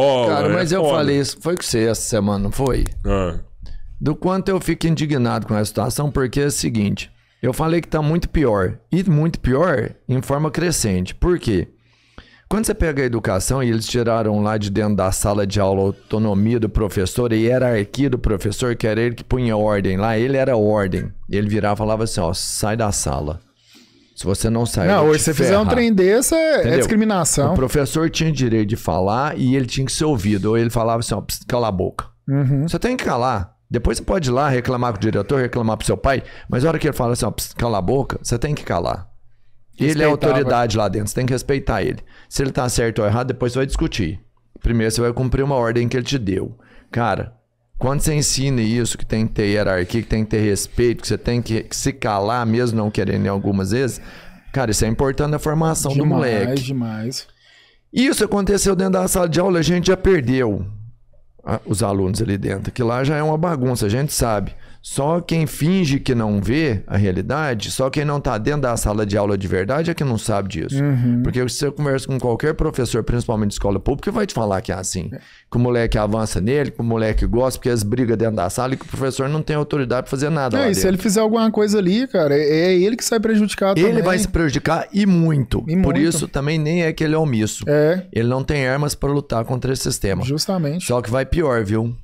Cara, mas eu falei isso, foi com você essa semana, não foi? É. Do quanto eu fico indignado com a situação, porque é o seguinte, eu falei que tá muito pior, e muito pior em forma crescente. Por quê? Quando você pega a educação e eles tiraram lá de dentro da sala de aula a autonomia do professor, a hierarquia do professor, que era ele que punha ordem lá, ele era ordem. Ele virava e falava assim, ó, sai da sala. Se você não sair, não, hoje você fizer um trem desse, é discriminação. O professor tinha direito de falar e ele tinha que ser ouvido. Ou ele falava assim, ó, cala a boca. Uhum. Você tem que calar. Depois você pode ir lá reclamar com o diretor, reclamar pro seu pai, mas na hora que ele fala assim, ó, cala a boca, você tem que calar. Ele é autoridade lá dentro, você tem que respeitar ele. Se ele tá certo ou errado, depois você vai discutir. Primeiro você vai cumprir uma ordem que ele te deu. Cara, quando você ensina isso, que tem que ter hierarquia, que tem que ter respeito, que você tem que se calar mesmo não querendo algumas vezes, cara, isso é importante na formação do moleque. Demais. Isso aconteceu dentro da sala de aula, a gente já perdeu os alunos ali dentro, que lá já é uma bagunça, a gente sabe. Só quem finge que não vê a realidade, só quem não tá dentro da sala de aula de verdade é que não sabe disso. Uhum. Porque se você conversa com qualquer professor, principalmente de escola pública, vai te falar que é assim. Que o moleque avança nele, que o moleque gosta, porque eles brigam dentro da sala e que o professor não tem autoridade pra fazer nada lá dentro. Se ele fizer alguma coisa ali, cara, é ele que sai prejudicado também. Ele vai se prejudicar e muito. Por isso também nem é que ele é omisso. É. Ele não tem armas pra lutar contra esse sistema. Justamente. Só que vai pior, viu?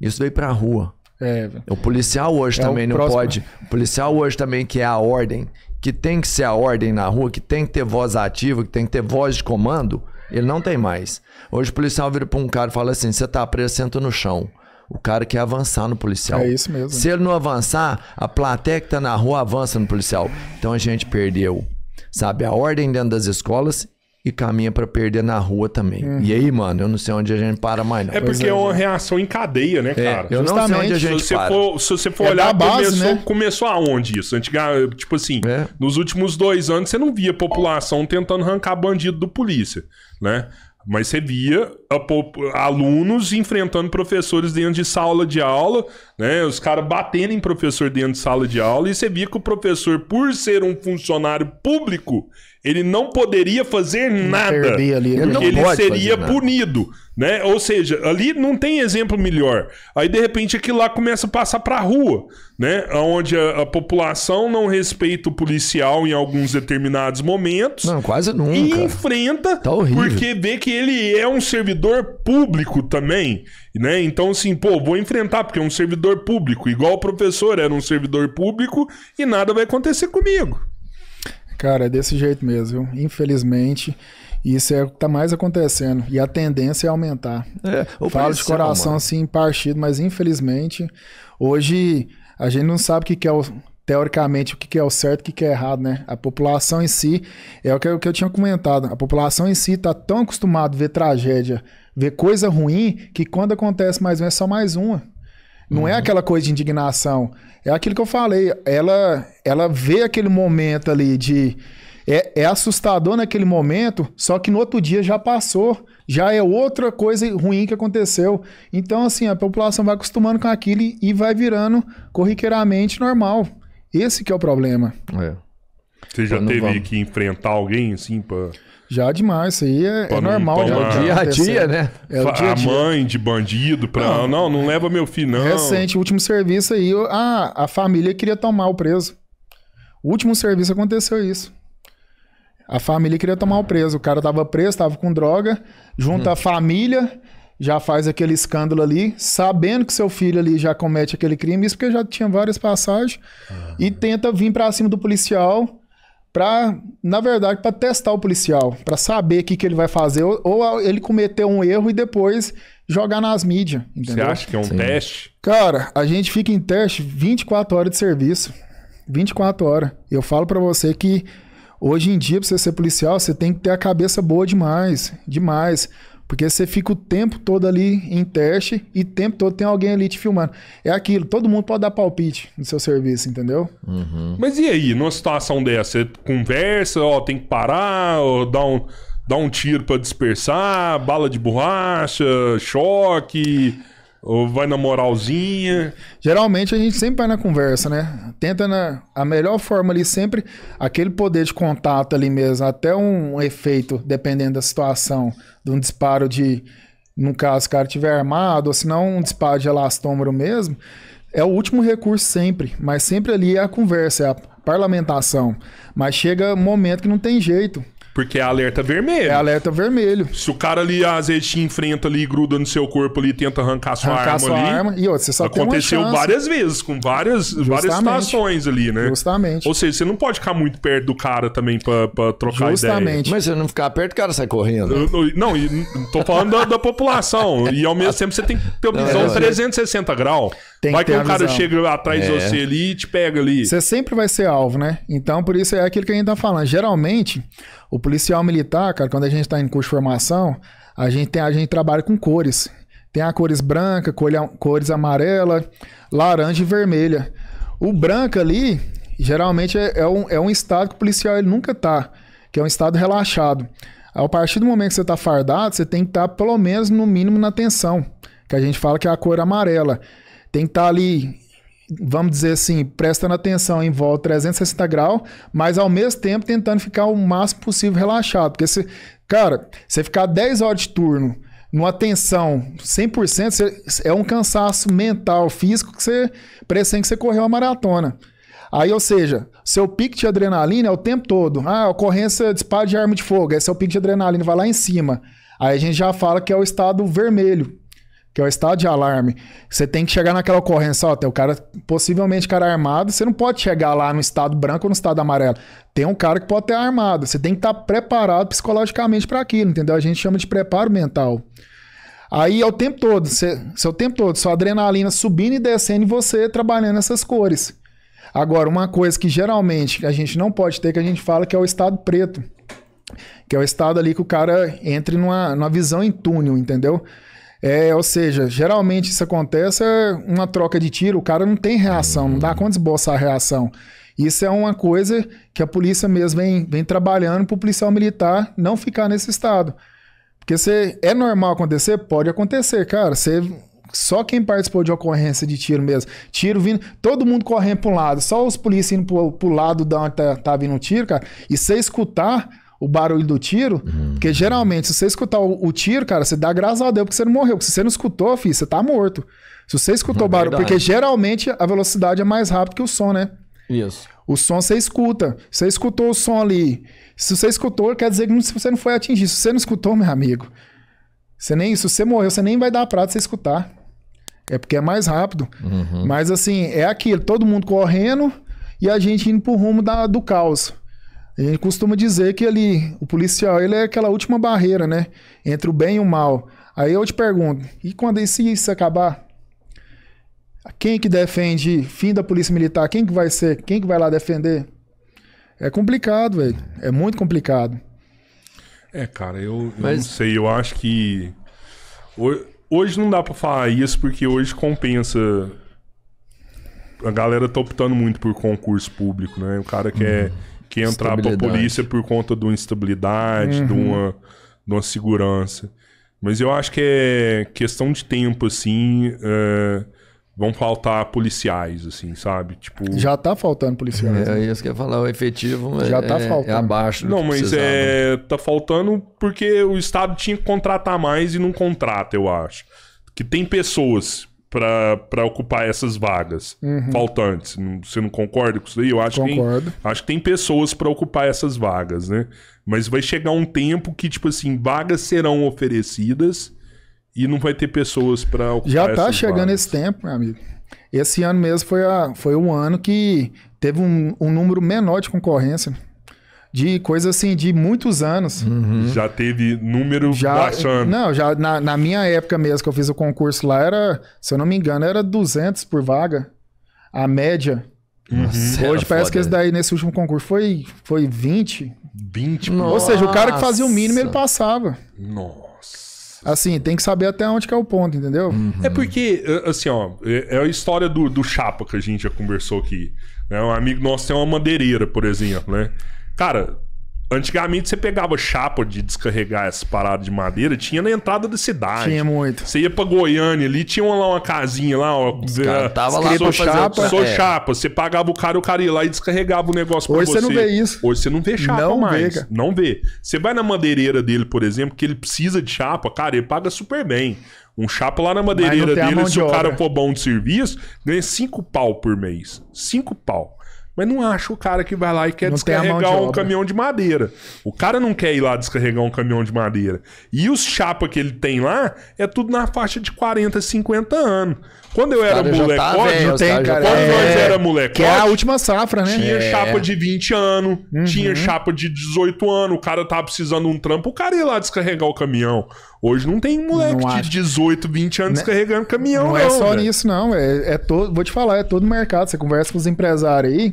Isso veio pra rua. É, o policial hoje também não pode. O policial hoje também, que é a ordem, que tem que ser a ordem na rua, que tem que ter voz ativa, que tem que ter voz de comando, ele não tem mais. Hoje o policial vira pra um cara e fala assim, você tá preso, senta no chão. O cara quer avançar no policial. É isso mesmo. Se ele não avançar, a plateia que tá na rua avança no policial. Então a gente perdeu, sabe, a ordem dentro das escolas e caminha pra perder na rua também. E aí, mano, eu não sei onde a gente para mais, não. É porque é uma reação em cadeia, né, cara? Eu não sei onde a gente para. Se você for olhar, começou aonde isso? Antigamente, tipo assim, nos últimos 2 anos, você não via a população tentando arrancar bandido do polícia, né? Mas você via alunos enfrentando professores dentro de sala de aula, né? Os caras batendo em professor dentro de sala de aula, e você via que o professor, por ser um funcionário público, ele não poderia fazer nada, porque ele seria punido, né? Ou seja, ali não tem exemplo melhor. Aí, de repente, aquilo lá começa a passar para a rua, né? Onde a população não respeita o policial em alguns determinados momentos. Não, quase nunca. E enfrenta, tá horrível, porque vê que ele é um servidor público também, né? Então, assim, pô, vou enfrentar, porque é um servidor público. Igual o professor era um servidor público e nada vai acontecer comigo. Cara, é desse jeito mesmo, viu? Infelizmente, isso é o que tá mais acontecendo. E a tendência é aumentar. Falo de coração assim, partido, mas infelizmente, hoje a gente não sabe o que, que é o... teoricamente, o que é o certo e o que é errado, né? A população em si, é o que eu tinha comentado, a população em si está tão acostumada a ver tragédia, ver coisa ruim, que quando acontece mais uma, é só mais uma. Não é aquela coisa de indignação, é aquilo que eu falei, ela vê aquele momento ali de... É assustador naquele momento, só que no outro dia já passou, já é outra coisa ruim que aconteceu. Então, assim, a população vai acostumando com aquilo e vai virando corriqueiramente normal. Esse que é o problema. Você já teve que enfrentar alguém assim pra... Já demais, isso aí é normal. É o dia a dia, né? É o dia a dia. A mãe de bandido pra... Não leva meu filho, não. Recente, último serviço aí, a família queria tomar o preso. O último serviço aconteceu isso. A família queria tomar o preso. O cara tava preso, tava com droga, junta a família, já faz aquele escândalo ali, sabendo que seu filho ali já comete aquele crime, isso porque já tinha várias passagens, e tenta vir pra cima do policial pra, na verdade, pra testar o policial, pra saber o que ele vai fazer, ou ele cometeu um erro e depois jogar nas mídias, entendeu? Você acha que é um teste? Cara, a gente fica em teste 24 horas de serviço. 24 horas. Eu falo pra você que hoje em dia, pra você ser policial, você tem que ter a cabeça boa demais, demais. Porque você fica o tempo todo ali em teste e o tempo todo tem alguém ali te filmando. É aquilo, todo mundo pode dar palpite no seu serviço, entendeu? Mas e aí, numa situação dessa, você conversa, ó, tem que parar, ó, dá um tiro pra dispersar, bala de borracha, choque... Ou vai na moralzinha? Geralmente a gente sempre vai na conversa, né? Tenta a melhor forma ali sempre, aquele poder de contato ali mesmo, até um efeito, dependendo da situação, de um disparo de no caso o cara estiver armado, ou se não um disparo de elastômero mesmo, é o último recurso sempre, mas sempre ali é a conversa, é a parlamentação. Mas chega um momento que não tem jeito. Porque é alerta vermelho. É alerta vermelho. Se o cara ali, às vezes, te enfrenta ali, gruda no seu corpo ali, tenta arrancar sua arma. E outra, você só aconteceu tem uma várias vezes, com várias situações ali, né? Justamente. Ou seja, você não pode ficar muito perto do cara também pra trocar ideia. Mas se não ficar perto, o cara sai correndo. Não, tô falando da população. E ao mesmo tempo você tem que ter uma visão 360 graus. Vai que o cara chega atrás de você ali e te pega ali. Você sempre vai ser alvo, né? Então, por isso é aquilo que a gente tá falando. Geralmente, o policial militar, cara, quando a gente tá em curso de formação, a gente trabalha com cores. Tem a cores branca, cores amarela, laranja e vermelha. O branco ali, geralmente, é um estado que o policial ele nunca tá, que é um estado relaxado. A partir do momento que você tá fardado, você tem que estar, pelo menos, no mínimo, na tensão, que a gente fala que é a cor amarela. Tem que estar ali, vamos dizer assim, prestando atenção em volta 360 graus, mas ao mesmo tempo tentando ficar o máximo possível relaxado. Porque, você ficar 10 horas de turno numa tensão 100%, é um cansaço mental, físico, que você pressente que você correu uma maratona. Aí, ou seja, seu pico de adrenalina é o tempo todo. Ah, ocorrência de disparo de arma de fogo. Aí seu pico de adrenalina vai lá em cima. Aí a gente já fala que é o estado vermelho, que é o estado de alarme. Você tem que chegar naquela ocorrência, ó, tem o cara, possivelmente cara armado, você não pode chegar lá no estado branco ou no estado amarelo. Tem um cara que pode ter armado, você tem que estar preparado psicologicamente para aquilo, entendeu? A gente chama de preparo mental. Aí é o tempo todo, sua adrenalina subindo e descendo e você trabalhando essas cores. Agora, uma coisa que geralmente a gente não pode ter, que a gente fala que é o estado preto, que é o estado ali que o cara entra numa visão em túnel, entendeu? Ou seja, geralmente isso acontece, uma troca de tiro, o cara não tem reação, não dá conta de esboçar a reação. Isso é uma coisa que a polícia mesmo vem trabalhando para o policial militar não ficar nesse estado. Porque é normal acontecer? Pode acontecer, cara. Só quem participou de ocorrência de tiro mesmo, tiro vindo, todo mundo correndo para um lado, só os policiais indo para o lado de onde tá vindo o tiro, cara, e você escutar o barulho do tiro, porque geralmente se você escutar o tiro, cara, você dá graças a Deus porque você não morreu, porque se você não escutou, filho, você tá morto. Se você escutou o barulho, porque geralmente a velocidade é mais rápida que o som, né? Isso. O som você escuta, você escutou o som ali, se você escutou, quer dizer que você não foi atingido, se você não escutou, meu amigo, se você morreu, você nem vai dar pra você escutar, é porque é mais rápido, mas assim, é aquilo, todo mundo correndo e a gente indo pro rumo do caos. A gente costuma dizer que o policial, ele é aquela última barreira, né? Entre o bem e o mal. Aí eu te pergunto, e quando isso acabar? Quem que defende fim da polícia militar? Quem que vai ser? Quem que vai lá defender? É complicado, velho. É muito complicado. Cara, eu não sei. Eu acho que... Hoje não dá pra falar isso, porque hoje compensa... A galera tá optando muito por concurso público, né? O cara quer... que entrar pra polícia por conta de uma instabilidade, de uma segurança. Mas eu acho que é questão de tempo, assim, vão faltar policiais, assim, sabe? Tipo... Já tá faltando policiais. É isso que eu ia falar, o efetivo já tá faltando. É abaixo. Não, mas tá faltando porque o Estado tinha que contratar mais e não contrata, eu acho. Que tem pessoas para ocupar essas vagas faltantes. Você não concorda com isso aí? Eu acho que tem pessoas para ocupar essas vagas, né? Mas vai chegar um tempo que, tipo assim, vagas serão oferecidas e não vai ter pessoas para ocupar essas vagas. Já tá chegando esse tempo, meu amigo. Esse ano mesmo foi um ano que teve um número menor de concorrência. De coisa assim, de muitos anos. Já teve número baixando. Não, já na minha época mesmo que eu fiz o concurso lá, era, se eu não me engano, era 200 por vaga. A média. Nossa, hoje parece que esse daí, nesse último concurso, foi 20. 20 por vaga. Ou seja, o cara que fazia o mínimo, ele passava. Nossa. Assim, tem que saber até onde que é o ponto, entendeu? É porque, assim, ó, é a história do Chapa que a gente já conversou aqui. Um amigo nosso tem uma madeireira, por exemplo, né? Cara, Antigamente você pegava chapa de descarregar essas paradas de madeira, tinha na entrada da cidade. Tinha muito. Você ia pra Goiânia ali, tinha lá uma casinha lá, ó. Tava lá pra chapa. Sou chapa. Você pagava o cara ia lá e descarregava o negócio pra você. Hoje você não vê isso. Hoje você não vê chapa mais. Não vê. Você vai na madeireira dele, por exemplo, que ele precisa de chapa, cara, ele paga super bem. Um chapa lá na madeireira dele, se o cara for bom de serviço, ganha 5 pau por mês. 5 pau. Mas não acha o cara que vai lá e quer descarregar um caminhão de madeira. O cara não quer ir lá descarregar um caminhão de madeira. E os chapas que ele tem lá, é tudo na faixa de 40, 50 anos. Quando eu era molecote, quando nós era molecote... Que é a última safra, né? Tinha chapa de 20 anos, tinha chapa de 18 anos, o cara tava precisando de um trampo, o cara ia lá descarregar o caminhão. Hoje não tem moleque de 18, 20 anos descarregando caminhão, não. Não é só nisso, não. Vou te falar, é todo mercado. Você conversa com os empresários aí,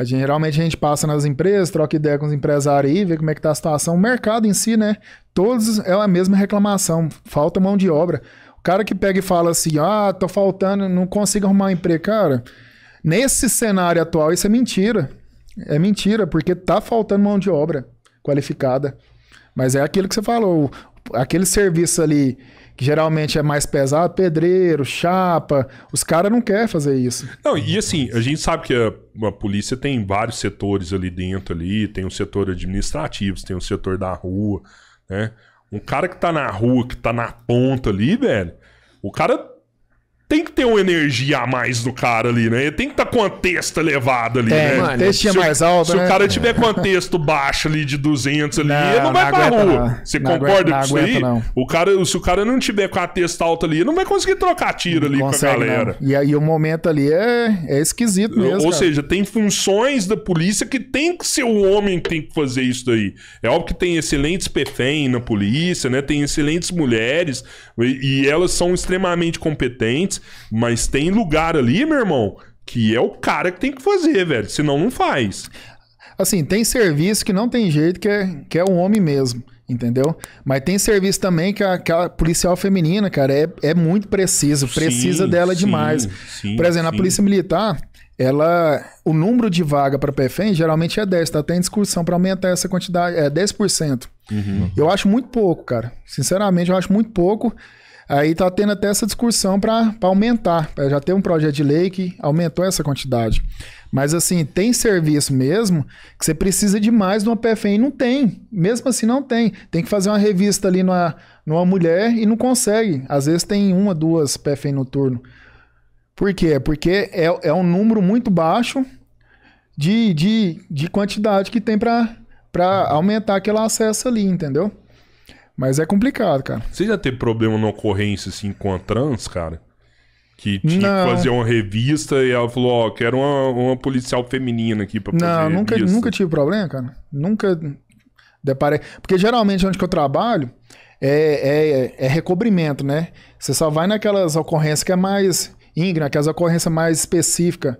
geralmente a gente passa nas empresas, troca ideia com os empresários aí, vê como é que tá a situação. O mercado em si, né? Todos é a mesma reclamação. Falta mão de obra. O cara que pega e fala assim, ah, tô faltando, não consigo arrumar um emprego. Cara, nesse cenário atual, isso é mentira. É mentira, porque tá faltando mão de obra qualificada. Mas é aquilo que você falou... Aquele serviço ali, que geralmente é mais pesado, pedreiro, chapa, os caras não querem fazer isso. Não, e assim, a gente sabe que a polícia tem vários setores ali dentro, ali tem o setor administrativo, tem o setor da rua, né? Um cara que tá na rua, que tá na ponta ali, velho, o cara... Tem que ter uma energia a mais do cara ali, né? Ele tem que estar com a testa elevada ali, né? Mano, textinha mais alta, né? Se o cara tiver com a testa baixa ali de 200 ali, ele não vai pra rua. Você concorda com isso aí? O cara, se o cara não tiver com a testa alta ali, ele não vai conseguir trocar tiro ali com a galera. E aí o momento ali é esquisito mesmo. Ou seja, tem funções da polícia que tem que ser o homem que tem que fazer isso daí. É óbvio que tem excelentes PFEM na polícia, né? Tem excelentes mulheres e elas são extremamente competentes. Mas tem lugar ali, meu irmão, que é o cara que tem que fazer, velho. Senão não faz. Assim, tem serviço que não tem jeito, que é o homem mesmo, entendeu? Mas tem serviço também que a policial feminina, cara, é muito preciso. Precisa dela demais. Sim, por exemplo, a polícia militar, o número de vaga para PFEM geralmente é 10. Tá até em discussão para aumentar essa quantidade. É 10%. Uhum. Eu acho muito pouco, cara. Sinceramente, eu acho muito pouco. Aí tá tendo até essa discussão para aumentar. Já tem um projeto de lei que aumentou essa quantidade. Mas assim, tem serviço mesmo que você precisa de mais de uma PFEM e não tem. Mesmo assim não tem. Tem que fazer uma revista ali numa mulher e não consegue. Às vezes tem uma, duas PFEM no turno. Por quê? Porque é um número muito baixo de quantidade que tem para aumentar aquele acesso ali, entendeu? Mas é complicado, cara. Você já teve problema na ocorrência, assim, com a trans, cara? Que tinha que fazer uma revista e ela falou, ó, quero uma policial feminina aqui pra fazer revista. Não, nunca tive problema, cara. Nunca deparei. Porque geralmente onde que eu trabalho é recobrimento, né? Você só vai naquelas ocorrências que é mais íngreme, aquelas ocorrências mais específicas.